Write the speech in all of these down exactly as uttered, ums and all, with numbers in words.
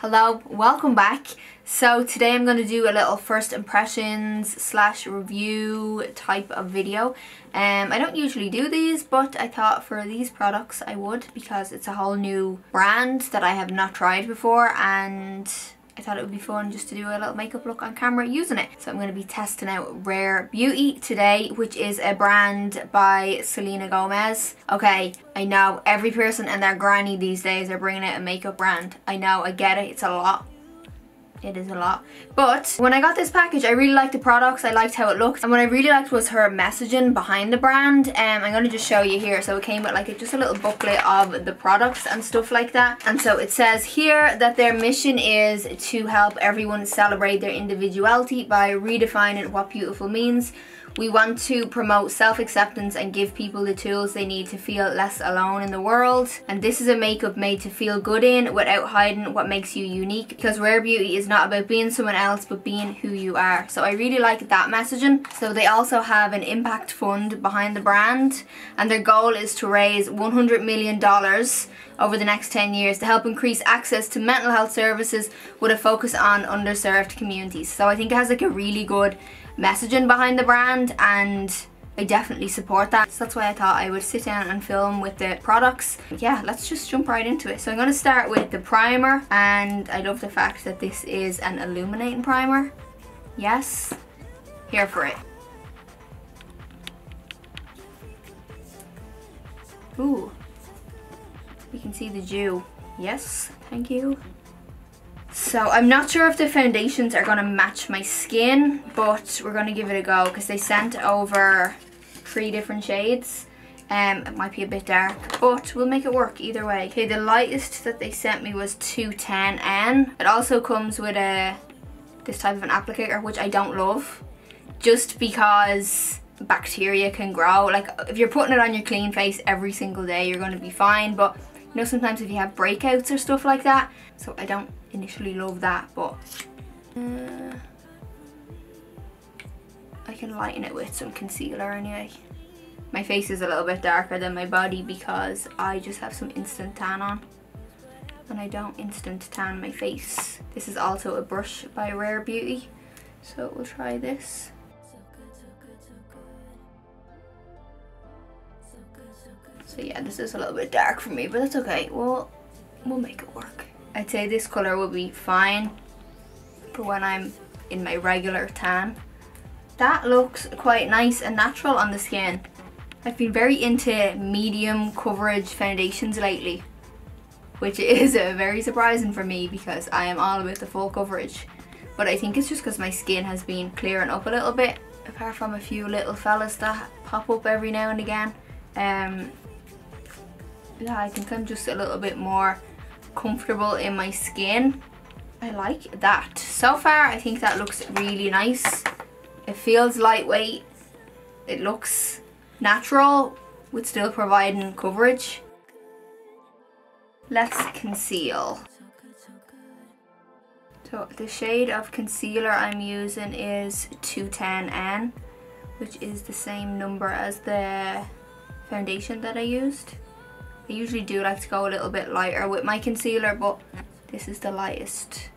Hello, welcome back. So today I'm going to do a little first impressions slash review type of video. Um, I don't usually do these, but I thought for these products I would, because it's a whole new brand that I have not tried before, and I thought it would be fun just to do a little makeup look on camera using it. So I'm going to be testing out Rare Beauty today, which is a brand by Selena Gomez. Okay, I know every person and their granny these days are bringing out a makeup brand. I know, I get it, it's a lot. It is a lot. But when I got this package, I really liked the products, I liked how it looked, and what I really liked was her messaging behind the brand. And um, I'm going to just show you here. So it came with like a, just a little booklet of the products and stuff like that. And so it says here that their mission is to help everyone celebrate their individuality by redefining what beautiful means. We want to promote self-acceptance and give people the tools they need to feel less alone in the world. And this is a makeup made to feel good in without hiding what makes you unique, because Rare Beauty is not about being someone else but being who you are. So I really like that messaging. So they also have an impact fund behind the brand, and their goal is to raise one hundred million dollars over the next ten years to help increase access to mental health services with a focus on underserved communities. So I think it has like a really good messaging behind the brand, and I definitely support that. So that's why I thought I would sit down and film with the products. Yeah, let's just jump right into it. So I'm going to start with the primer, and I love the fact that this is an illuminating primer. Yes, here for it. Ooh, you can see the dew. Yes, thank you. So I'm not sure if the foundations are going to match my skin, but we're going to give it a go, because they sent over three different shades. Um, it might be a bit dark, but we'll make it work either way. Okay, the lightest that they sent me was two ten N. It also comes with a this type of an applicator, which I don't love, just because bacteria can grow. Like, if you're putting it on your clean face every single day, you're going to be fine, but you know, sometimes if you have breakouts or stuff like that. So I don't initially love that, but uh, I can lighten it with some concealer anyway. My face is a little bit darker than my body because I just have some instant tan on, and I don't instant tan my face. This is also a brush by Rare Beauty, so we'll try this. So yeah, this is a little bit dark for me, but that's okay. Well, we'll make it work. I'd say this colour will be fine for when I'm in my regular tan. That looks quite nice and natural on the skin. I've been very into medium coverage foundations lately, which is uh, very surprising for me, because I am all about the full coverage. But I think it's just because my skin has been clearing up a little bit, apart from a few little fellas that pop up every now and again. Um, Yeah, I think I'm just a little bit more comfortable in my skin. I like that. So far, I think that looks really nice. It feels lightweight. It looks natural, with still providing coverage. Let's conceal. So the shade of concealer I'm using is two ten N, which is the same number as the foundation that I used. I usually do like to go a little bit lighter with my concealer, but this is the lightest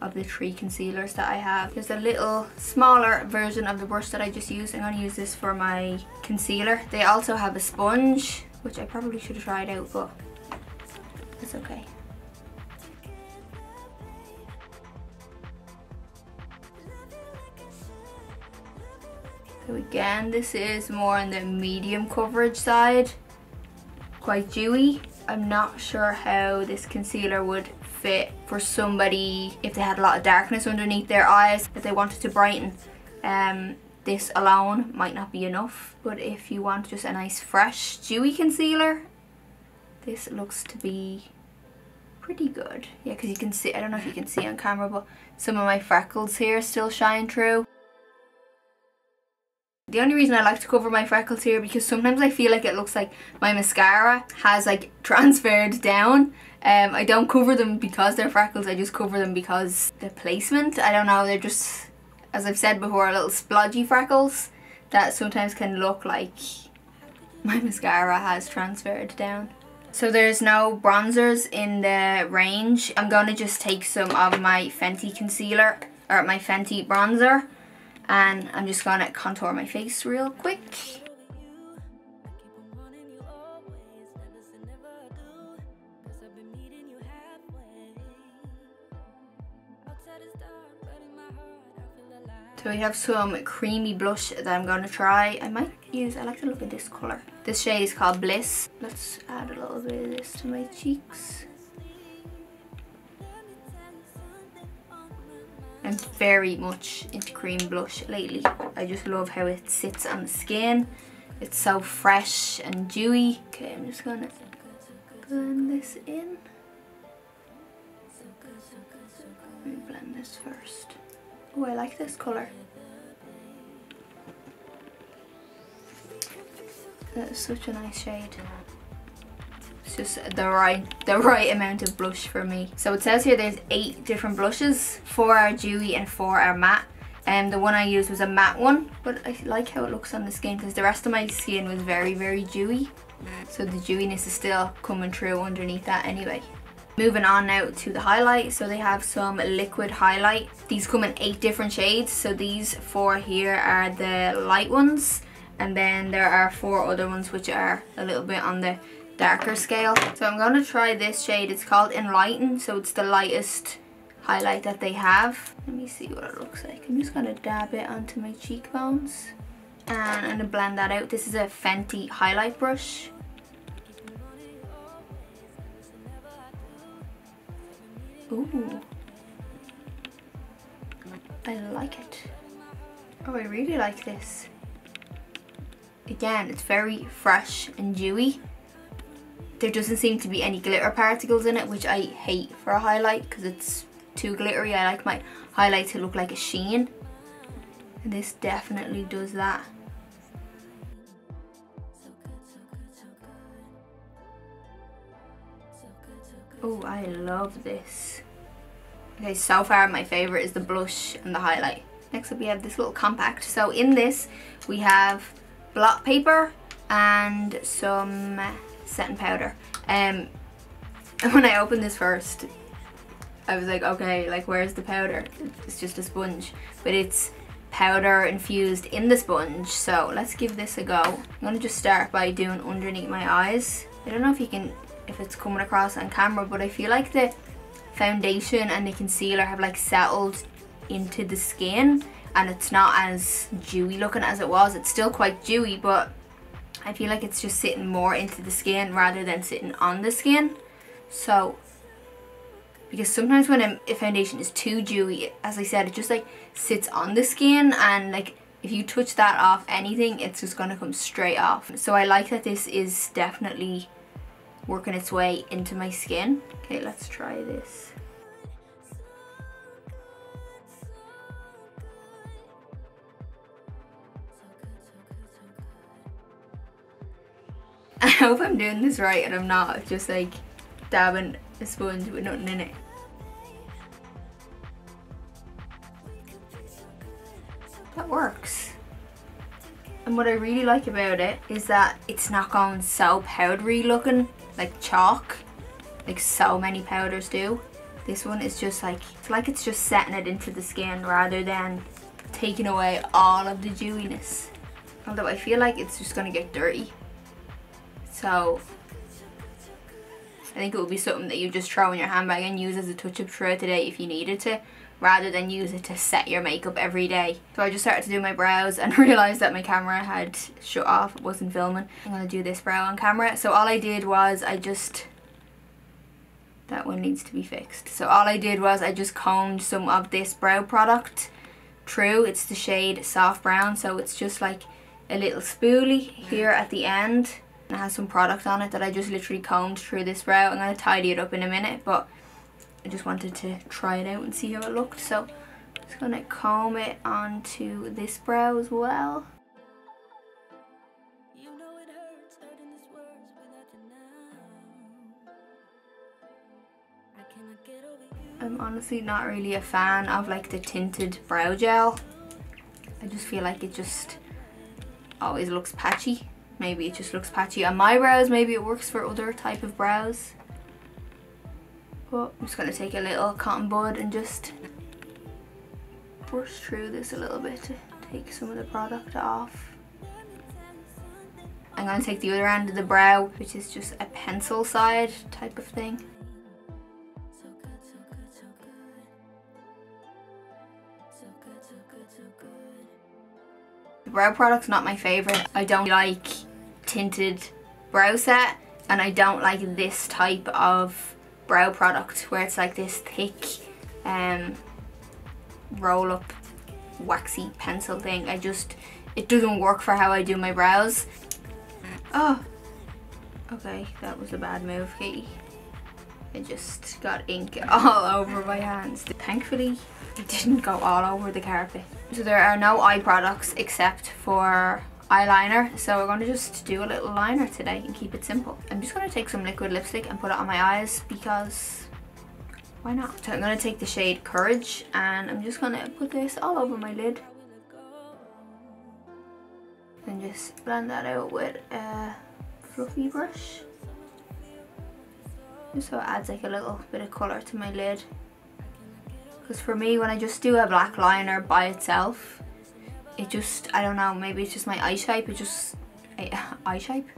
of the three concealers that I have. There's a little smaller version of the brush that I just used. I'm going to use this for my concealer. They also have a sponge, which I probably should have tried out, but it's okay. So again, this is more on the medium coverage side. Quite dewy. I'm not sure how this concealer would fit for somebody if they had a lot of darkness underneath their eyes, if they wanted to brighten. Um, this alone might not be enough, but if you want just a nice fresh dewy concealer, this looks to be pretty good. Yeah, because you can see, I don't know if you can see on camera, but some of my freckles here still shine through. The only reason I like to cover my freckles here, because sometimes I feel like it looks like my mascara has like transferred down. Um, I don't cover them because they're freckles, I just cover them because the placement, I don't know, they're just, as I've said before, little splodgy freckles that sometimes can look like my mascara has transferred down. So there's no bronzers in the range. I'm going to just take some of my Fenty concealer, or my Fenty bronzer, and I'm just going to contour my face real quick. So we have some creamy blush that I'm going to try. I might use, I like to look at this colour. This shade is called Bliss. Let's add a little bit of this to my cheeks. I'm very much into cream blush lately. I just love how it sits on the skin. It's so fresh and dewy. Okay, I'm just going to blend this in. Let me blend this first. Oh, I like this colour. That is such a nice shade. It's just the right, the right amount of blush for me. So it says here there's eight different blushes. Four are dewy and four are matte. And um, the one I used was a matte one. But I like how it looks on the skin because the rest of my skin was very, very dewy. So the dewiness is still coming through underneath that anyway. Moving on now to the highlight. So they have some liquid highlight. These come in eight different shades. So these four here are the light ones. And then there are four other ones which are a little bit on the darker scale. So I'm going to try this shade. It's called Enlighten. So it's the lightest highlight that they have. Let me see what it looks like. I'm just going to dab it onto my cheekbones. And I'm going to blend that out. This is a Fenty highlight brush. Ooh, I like it. Oh, I really like this. Again, it's very fresh and dewy. There doesn't seem to be any glitter particles in it, which I hate for a highlight because it's too glittery. I like my highlight to look like a sheen. And this definitely does that. Oh, I love this. Okay, so far my favourite is the blush and the highlight. Next up we have this little compact. So in this we have blot paper and some setting powder. Um, and when I opened this first, I was like, okay, like where's the powder? It's just a sponge. But it's powder infused in the sponge. So let's give this a go. I'm going to just start by doing underneath my eyes. I don't know if you can... if it's coming across on camera, but I feel like the foundation and the concealer have like settled into the skin and it's not as dewy looking as it was. It's still quite dewy, but I feel like it's just sitting more into the skin rather than sitting on the skin. So because sometimes when a foundation is too dewy, as I said, it just like sits on the skin, and like if you touch that off anything, it's just gonna come straight off. So I like that this is definitely working its way into my skin. Okay, let's try this. I hope I'm doing this right and I'm not just like dabbing a sponge with nothing in it. That works. And what I really like about it is that it's not going so powdery looking, like chalk, like so many powders do. This one is just like, it's like it's just setting it into the skin rather than taking away all of the dewiness. Although I feel like it's just gonna get dirty. So I think it would be something that you just throw in your handbag and use as a touch-up throughout the day if you needed to, rather than use it to set your makeup every day. So I just started to do my brows and realised that my camera had shut off, it wasn't filming. I'm going to do this brow on camera. So all I did was I just... that one needs to be fixed. So all I did was I just combed some of this brow product through. It's the shade Soft Brown, so it's just like a little spoolie here at the end. It has some product on it that I just literally combed through this brow. I'm going to tidy it up in a minute, but I just wanted to try it out and see how it looked. So I'm just going to comb it onto this brow as well. I'm honestly not really a fan of like the tinted brow gel. I just feel like it just always looks patchy. maybe it just looks patchy on my brows, maybe it works for other type of brows. But I'm just going to take a little cotton bud and just brush through this a little bit to take some of the product off. I'm going to take the other end of the brow, which is just a pencil side type of thing. The brow product's not my favourite. I don't like tinted brow set, and I don't like this type of brow product where it's like this thick um, roll up waxy pencil thing. I just, it doesn't work for how I do my brows. Oh, okay, that was a bad move, Katie. I just got ink all over my hands. Thankfully, it didn't go all over the carpet. So there are no eye products except for eyeliner, so we're going to just do a little liner today and keep it simple. I'm just going to take some liquid lipstick and put it on my eyes because why not? So I'm going to take the shade Courage and I'm just going to put this all over my lid and just blend that out with a fluffy brush, just so it adds like a little bit of colour to my lid. Because for me, when I just do a black liner by itself, it just, I don't know, maybe it's just my eye shape, it just, eye shape?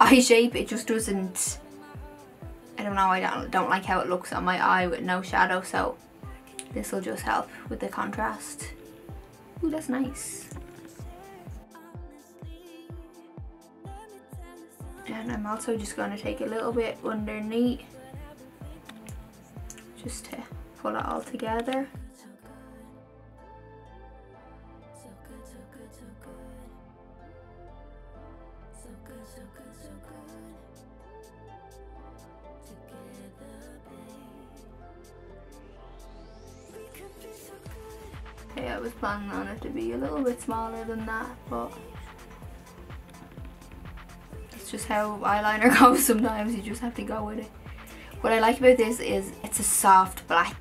Eye shape, it just doesn't, I don't know, I don't, don't like how it looks on my eye with no shadow, so this will just help with the contrast. Ooh, that's nice. And I'm also just going to take a little bit underneath, just to pull it all together. Okay, I was planning on it to be a little bit smaller than that, but it's just how eyeliner goes sometimes, you just have to go with it. What I like about this is it's a soft black.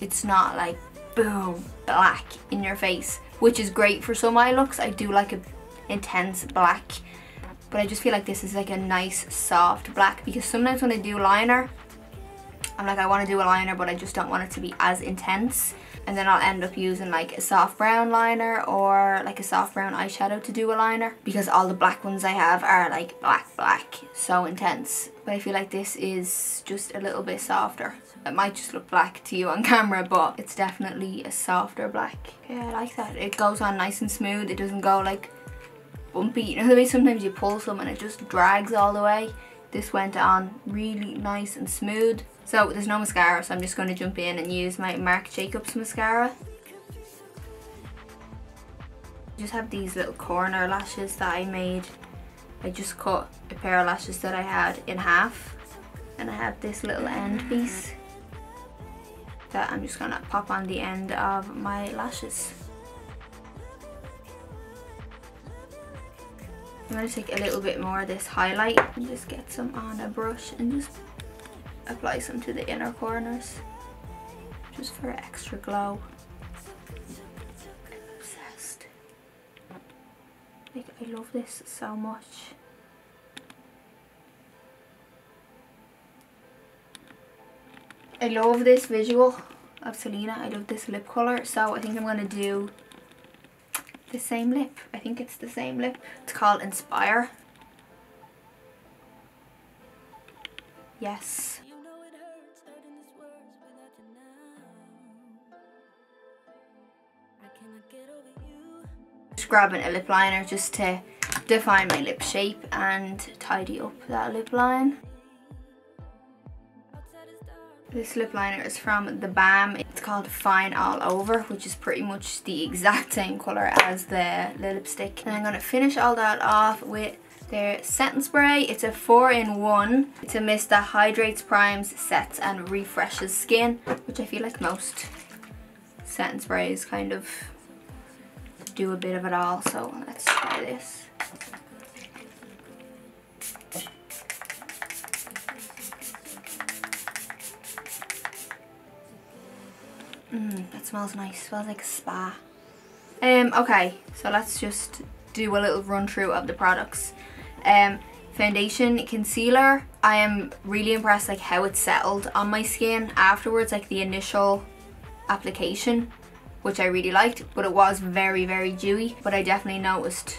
It's not like boom black in your face, which is great for some eye looks. I do like a intense black, but I just feel like this is like a nice soft black, because sometimes when I do liner, I'm like, I want to do a liner, but I just don't want it to be as intense, and then I'll end up using like a soft brown liner or like a soft brown eyeshadow to do a liner, because all the black ones I have are like black black, so intense. But I feel like this is just a little bit softer. It might just look black to you on camera, but it's definitely a softer black. Yeah, I like that. It goes on nice and smooth. It doesn't go like bumpy. You know the way sometimes you pull some and it just drags all the way? This went on really nice and smooth. So there's no mascara, so I'm just going to jump in and use my Marc Jacobs mascara. I just have these little corner lashes that I made. I just cut a pair of lashes that I had in half, and I have this little end piece that I'm just going to pop on the end of my lashes. I'm going to take a little bit more of this highlight and just get some on a brush and just apply some to the inner corners, just for extra glow. I'm obsessed. Like, I love this so much. I love this visual of Selena. I love this lip colour, so I think I'm going to do the same lip. I think it's the same lip. It's called Inspire. Yes. Just grabbing a lip liner just to define my lip shape and tidy up that lip line. This lip liner is from the BAM. It's called Fine All Over, which is pretty much the exact same colour as the, the lipstick. And I'm going to finish all that off with their setting spray. It's a four in one. It's a mist that hydrates, primes, sets and refreshes skin, which I feel like most setting sprays kind of do a bit of it all. So let's try this. Mmm, that smells nice. Smells like a spa. Um, okay, so let's just do a little run through of the products. um foundation, concealer. I am really impressed like how it settled on my skin afterwards, like the initial application, which I really liked, but it was very very dewy. But I definitely noticed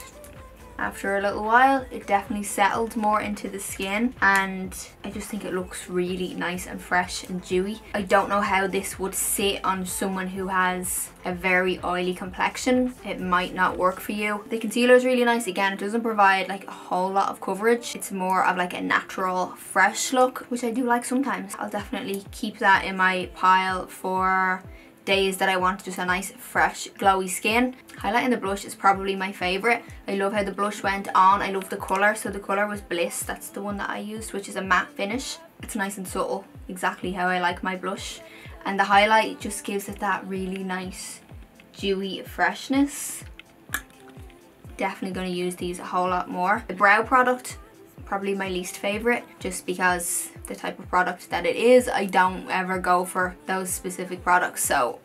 after a little while it definitely settled more into the skin, and I just think it looks really nice and fresh and dewy. I don't know how this would sit on someone who has a very oily complexion. It might not work for you. The concealer is really nice. Again, it doesn't provide like a whole lot of coverage. It's more of like a natural fresh look, which I do like sometimes. I'll definitely keep that in my pile for days that I want just a nice fresh glowy skin. Highlighting the blush is probably my favorite. I love how the blush went on. I love the color. So the color was Bliss. That's the one that I used, which is a matte finish. It's nice and subtle, exactly how I like my blush. And the highlight just gives it that really nice dewy freshness. Definitely going to use these a whole lot more. The brow product, probably my least favorite, just because the type of product that it is, I don't ever go for those specific products, so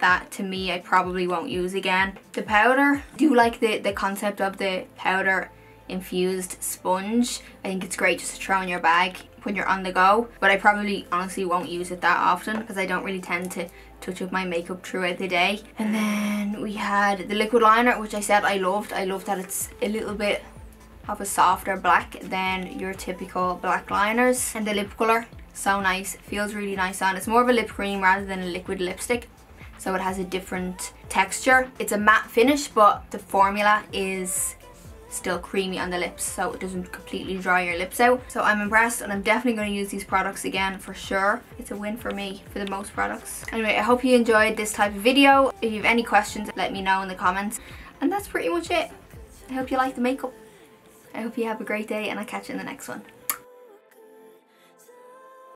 that to me I probably won't use again. The powder, I do like the the concept of the powder infused sponge. I think it's great just to throw in your bag when you're on the go, but I probably honestly won't use it that often because I don't really tend to touch up my makeup throughout the day. And then we had the liquid liner, which I said I loved. I love that it's a little bit of a softer black than your typical black liners. And the lip color, so nice, feels really nice on. It's more of a lip cream rather than a liquid lipstick, so it has a different texture. It's a matte finish, but the formula is still creamy on the lips, so it doesn't completely dry your lips out. So I'm impressed, and I'm definitely going to use these products again for sure. It's a win for me for the most products. Anyway, I hope you enjoyed this type of video. If you have any questions, let me know in the comments. And that's pretty much it. I hope you like the makeup. I hope you have a great day, and I'll catch you in the next one.